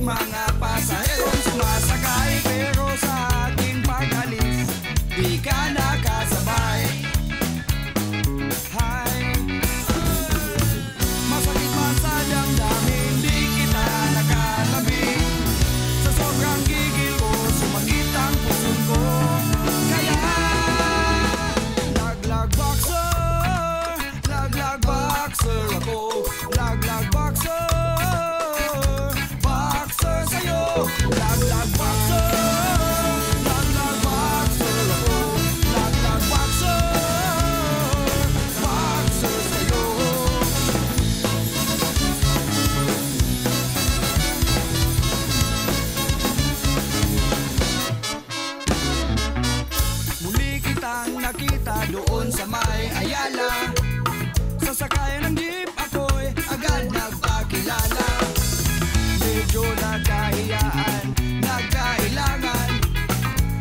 Mga pasaherong sumasakay, pero sa ating pag-alis di ka nakasabay. Hi. Masakit man sa damdamin, di kita nakatabi. Sa sobrang gigil ko, sumakit ang puso ko. Kaya laglag boxer ako, laglag boxer. Nakita doon sa may Ayala, sa sakayan ng jeep ako'y agad nagpakilala. Medyo nakahiyaan, nagkailangan,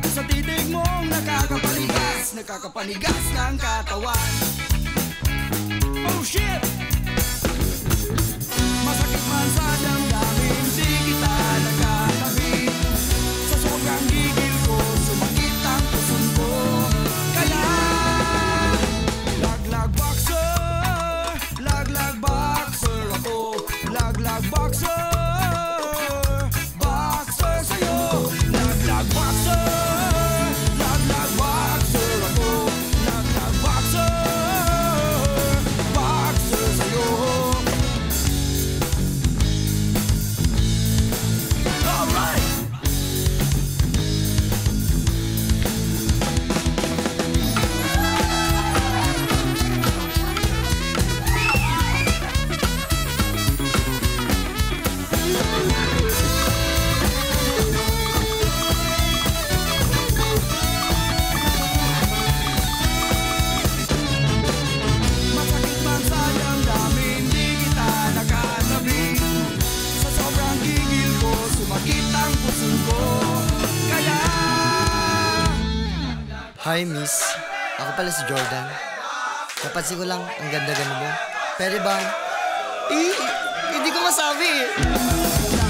sa titig mong nakakapanigas, nakakapanigas ng katawan. Oh shit! Masakit man sa damdamin, di kita nakatabi. Sa sobrang gigil ko, sumakit ang puson ko. Hi miss, ako pala si Jordan. Napansin ko lang, ang ganda-ganda mo. Pero bang, hindi ko masabi eh.